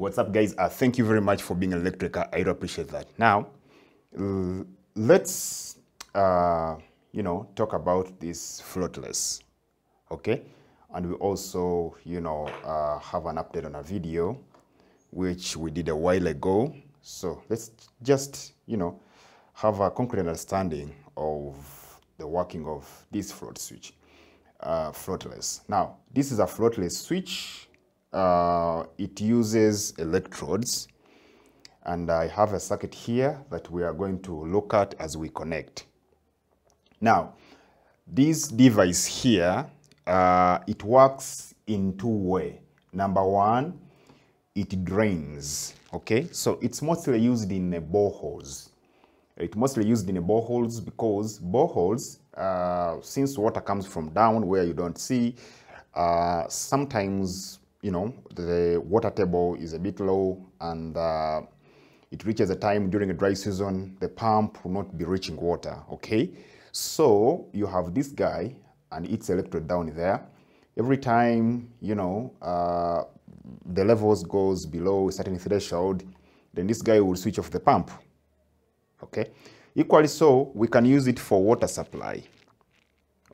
What's up, guys? Thank you very much for being an electriker. I do appreciate that. Now, let's, talk about this floatless, okay? And we also, have an update on a video, which we did a while ago. So let's just, have a concrete understanding of the working of this float switch, floatless. Now, this is a floatless switch. It uses electrodes, and I have a circuit here that we are going to look at as we connect. Now, this device here, it works in two ways. Number one, it drains, okay? So it's mostly used in boreholes. It's mostly used in boreholes because boreholes, since water comes from down where you don't see, sometimes the water table is a bit low, and it reaches a time during a dry season, the pump will not be reaching water, okay? So you have this guy, and it's electrode down there. Every time, the levels goes below a certain threshold, then this guy will switch off the pump, okay? Equally so, we can use it for water supply,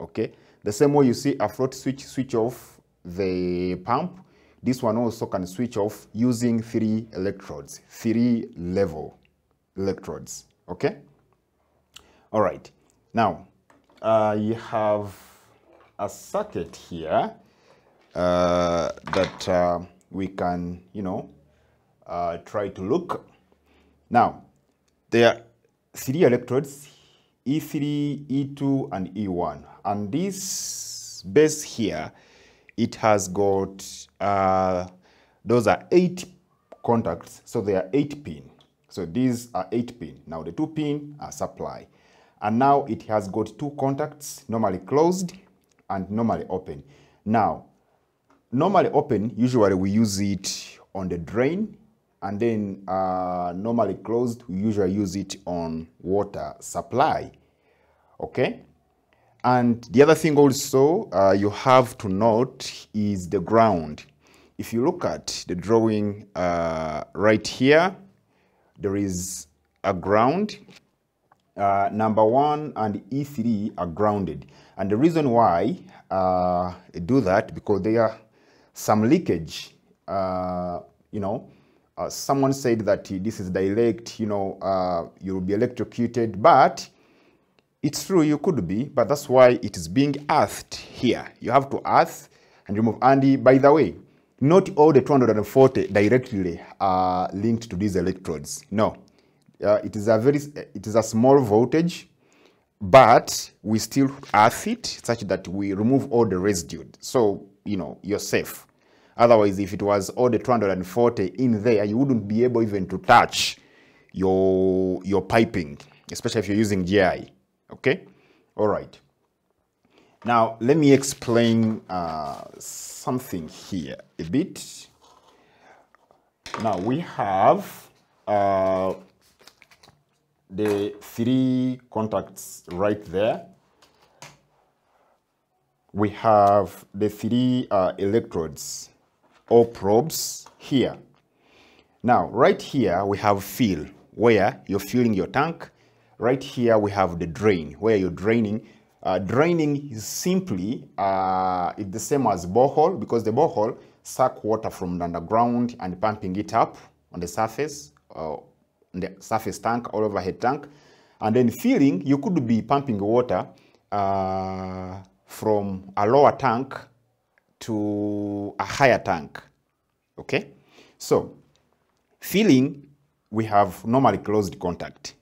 okay? The same way you see a float switch off the pump, this one also can switch off using three electrodes, three level electrodes, okay? All right, now you have a circuit here that we can, try to look. Now, there are three electrodes, E3, E2, and E1. And this base here, it has got, those are 8 contacts, so they are 8-pin. So these are 8-pin. Now the 2-pin are supply. And now it has got 2 contacts, normally closed and normally open. Now, normally open, usually we use it on the drain, and then normally closed, we usually use it on water supply, okay? And the other thing also you have to note is the ground. If you look at the drawing right here, there is a ground. Number 1 and E3 are grounded. And the reason why I do that, because there are some leakage. Someone said that this is direct, you'll be electrocuted, but it's true, you could be, but that's why it is being earthed here. You have to earth and remove. And by the way, not all the 240 directly are linked to these electrodes. No, it is a small voltage, but we still earth it such that we remove all the residue. So, you're safe. Otherwise, if it was all the 240 in there, you wouldn't be able even to touch your piping, especially if you're using GI. Okay, all right. Now, let me explain something here a bit. Now, we have the 3 contacts right there. We have the 3 electrodes or probes here. Now, right here, we have fill, where you're filling your tank. Right here we have the drain, where you're draining. Draining is simply it's the same as borehole, because the borehole suck water from the underground and pumping it up on the surface, tank or overhead tank. And then filling, you could be pumping water from a lower tank to a higher tank. Okay, so filling, we have normally closed contact.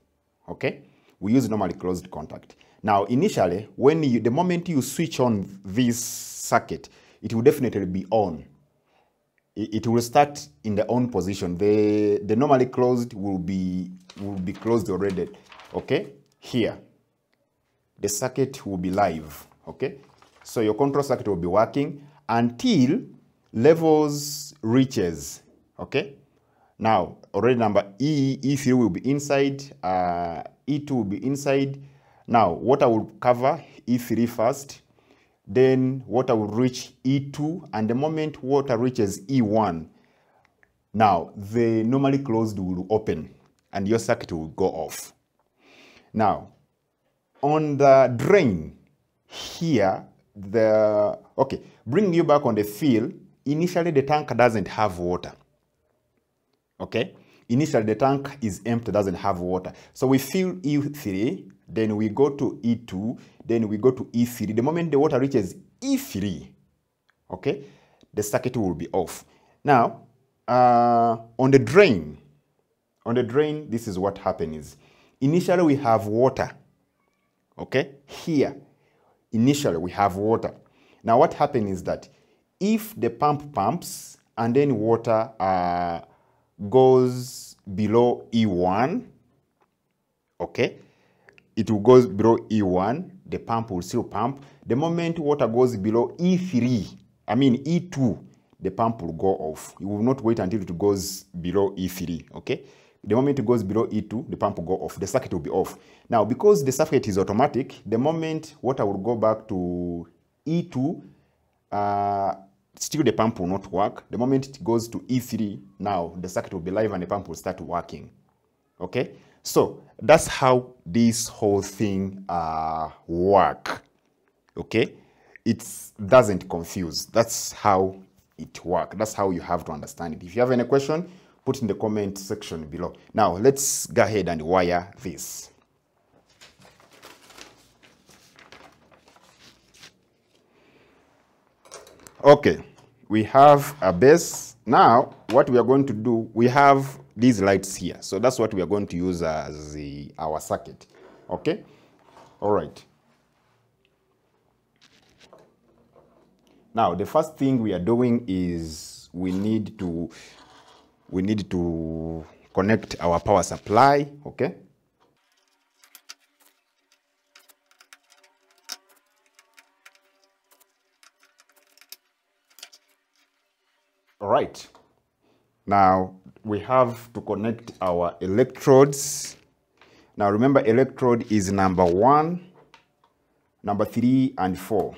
Okay, we use normally closed contact. Now, initially, the moment you switch on this circuit, it will definitely be on. It will start in the on position. The normally closed will be closed already. Okay, here, the circuit will be live. Okay, so your control circuit will be working until levels reaches. Okay. Now, already number E3 will be inside, E2 will be inside. Now, water will cover E3 first, then water will reach E2, and the moment water reaches E1, Now, the normally closed will open and your circuit will go off. Now, on the drain here, bring you back on the field. Initially, the tank doesn't have water. Okay? Initially, the tank is empty, doesn't have water. So we fill E3, then we go to E2, then we go to E3. The moment the water reaches E3, okay, the circuit will be off. Now, on the drain, this is what happens. Initially, we have water. Okay? Here, initially, we have water. Now, what happens is that if the pump pumps and then water goes below E1, okay, it will go below E1, the pump will still pump. The moment water goes below E2, the pump will go off. You will not wait until it goes below E3, okay? The moment it goes below E2, the pump will go off. The circuit will be off. Now, because the circuit is automatic, the moment water will go back to E2, still the pump will not work. The moment it goes to E3, now the circuit will be live and the pump will start working. Okay? So, that's how this whole thing works. Okay? It doesn't confuse. That's how it works. That's how you have to understand it. If you have any question, put in the comment section below. Now, let's go ahead and wire this. Okay, we have a base. Now, what we are going to do, we have these lights here. So that's what we are going to use as our circuit. Okay? All right. Now, the first thing we are doing is we need to connect our power supply, okay? All right. Now, we have to connect our electrodes. Now, remember, electrode is number 1, number 3, and 4.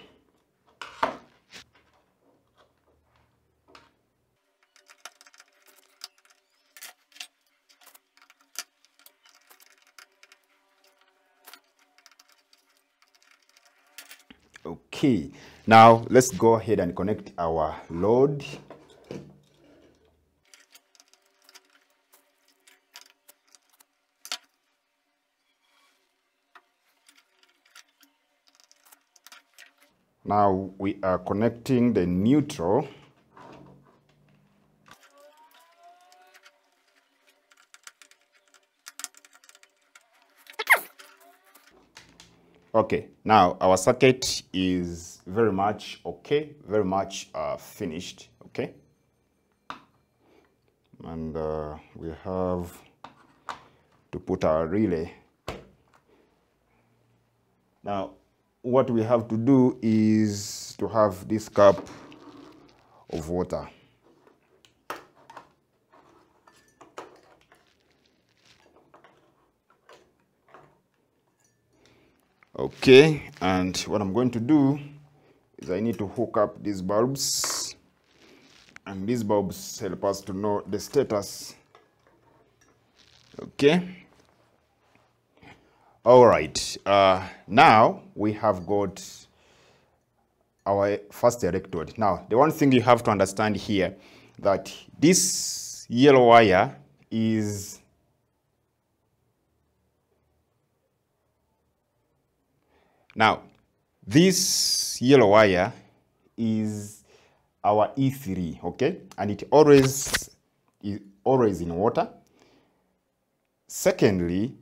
Okay, now let's go ahead and connect our load. Now we are connecting the neutral. Okay, now our circuit is very much okay, very much finished, okay? And we have to put our relay. Now, what we have to do is to have this cup of water. Okay, and what I'm going to do is I need to hook up these bulbs, and these bulbs help us to know the status. Okay. All right. Now we have got our first electrode. Now, the one thing you have to understand here that this yellow wire is now, this yellow wire is our E3, okay? And it is always in water. Secondly,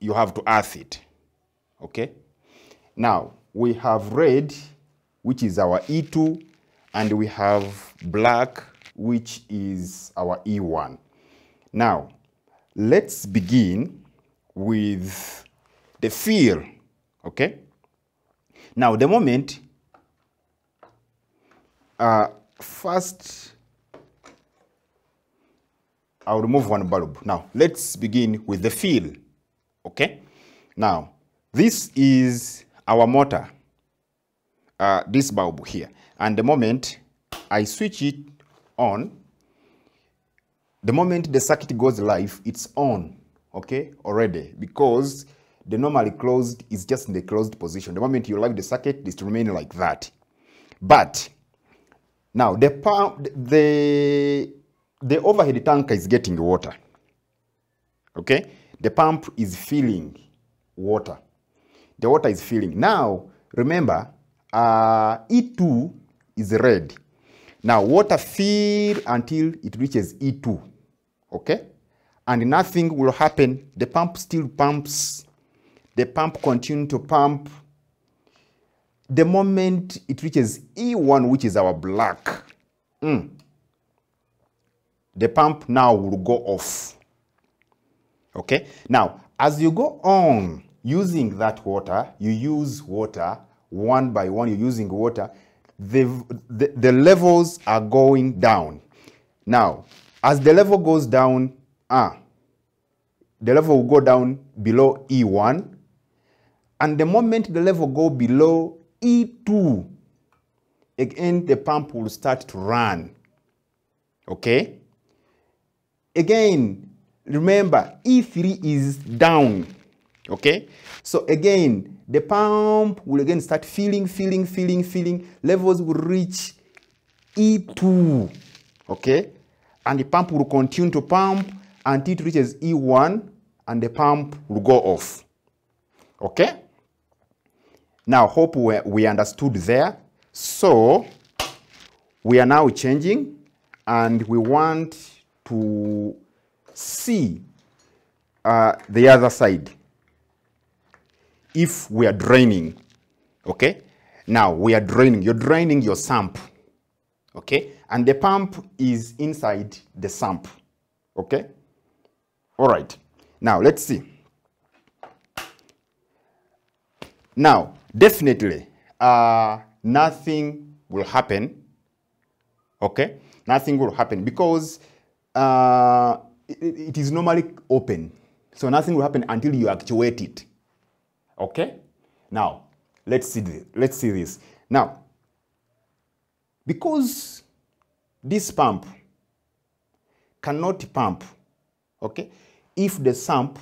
you have to earth it, okay? Now, we have red, which is our E2, and we have black, which is our E1. Now, let's begin with the field, okay? Now, the moment, first, I'll remove one bulb. Now, let's begin with the field, okay? Now, this is our motor, this bulb here. And the moment I switch it on, the moment the circuit goes live, it's on, okay, already, because the normally closed is just in the closed position. The moment you live the circuit, it's remaining like that. But now the overhead tanker is getting water, okay? The pump is filling water. The water is filling. Now, remember, E2 is red. Now, water fill until it reaches E2, okay? And nothing will happen. The pump still pumps. The pump continues to pump. The moment it reaches E1, which is our black, the pump now will go off. Okay? Now, as you go on using that water, you use water one by one, you're using water, the levels are going down. Now, as the level goes down, the level will go down below E1, and the moment the level go below E2, again, the pump will start to run. Okay? Again, remember, E3 is down. Okay? So again, the pump will again start filling. Levels will reach E2. Okay? And the pump will continue to pump until it reaches E1, and the pump will go off. Okay? Now, hope we understood there. So, we are now changing, and we want to see the other side if we are draining. Okay? Now, we are draining. You're draining your sump. Okay? And the pump is inside the sump. Okay? All right. Now, let's see. Now, definitely, nothing will happen, okay? Nothing will happen because it is normally open. So nothing will happen until you actuate it, okay? Now, let's see this. Now, because this pump cannot pump, okay, if the sump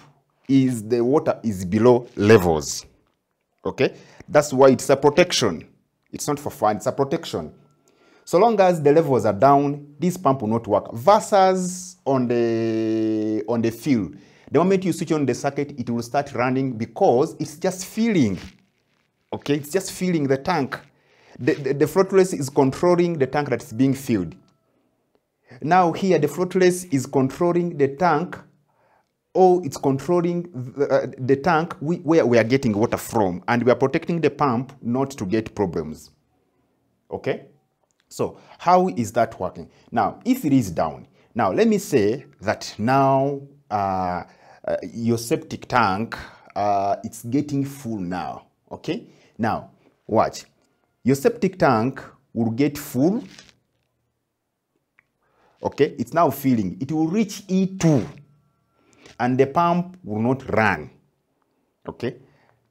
is, the water is below levels. Okay, that's why it's a protection. It's not for fun, it's a protection. So long as the levels are down, this pump will not work. Versus on the field, the moment you switch on the circuit, it will start running because it's just filling. Okay, it's just filling the tank. The floatless is controlling the tank that's being filled. Now here, the floatless is controlling the tank. Oh, it's controlling the tank where we are getting water from, and we are protecting the pump not to get problems. Okay? So, how is that working? Now, if it is down, now let me say that now your septic tank, it's getting full now. Okay? Now, watch. Your septic tank will get full. Okay? It's now filling. It will reach E2. And the pump will not run. Okay?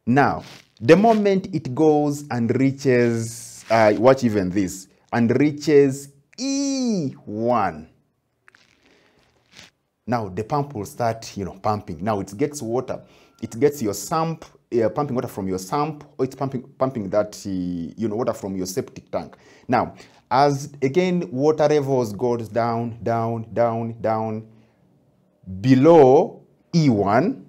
Now, the moment it goes and reaches, watch even this, and reaches E1. Now, the pump will start, you know, pumping. Now, it gets water. It gets your sump, pumping water from your sump, or it's pumping that, you know, water from your septic tank. Now, as, again, water levels goes down, below E1,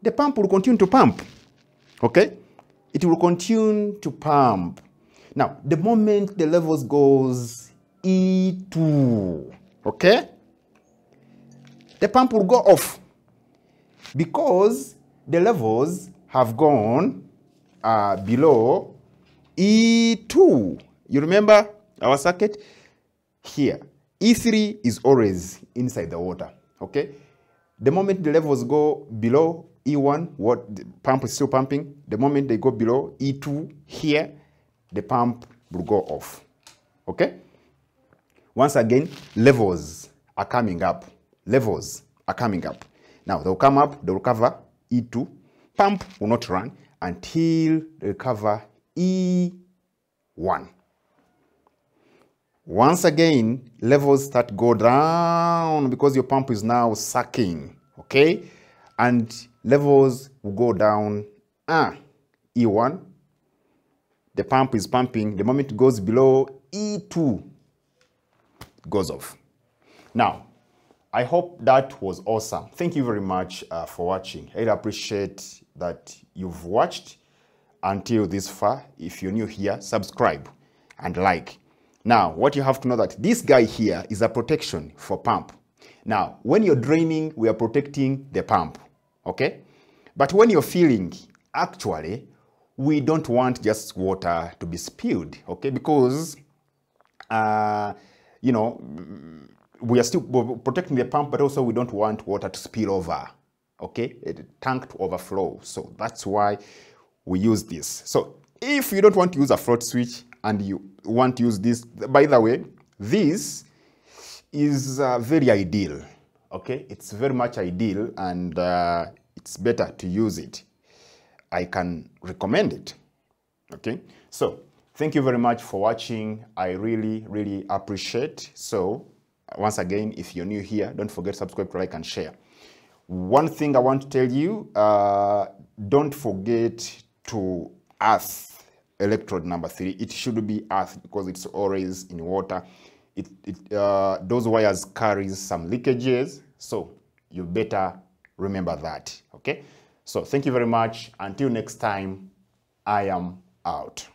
the pump will continue to pump, okay? It will continue to pump. Now, the moment the levels goes E2, okay? The pump will go off because the levels have gone below E2. You remember our circuit here? E3 is always inside the water, okay? The moment the levels go below E1, what the pump is still pumping. The moment they go below E2 here, the pump will go off, okay? Once again, levels are coming up. Levels are coming up. Now, they'll come up, they'll cover E2. Pump will not run until they cover E1. Once again, levels start go down because your pump is now sucking, okay? And levels will go down. E1, the pump is pumping. The moment it goes below E2, it goes off. Now, I hope that was awesome. Thank you very much for watching. I appreciate that you've watched until this far. If you're new here, subscribe and like. Now, what you have to know that this guy here is a protection for pump. Now, when you're draining, we are protecting the pump, okay? But when you're filling, actually, we don't want just water to be spilled, okay? Because, you know, we are still protecting the pump, but also we don't want water to spill over, okay? The tank to overflow. So that's why we use this. So if you don't want to use a float switch and you want to use this, by the way, this is very ideal, okay? It's very much ideal, and it's better to use it. I can recommend it, okay? So thank you very much for watching. I really appreciate. So once again, if you're new here, don't forget to subscribe, to like and share. One thing I want to tell you, don't forget to earth electrode number 3. It should be earthed because it's always in water. Those wires carries some leakages, so you better remember that, okay? So thank you very much. Until next time, I am out.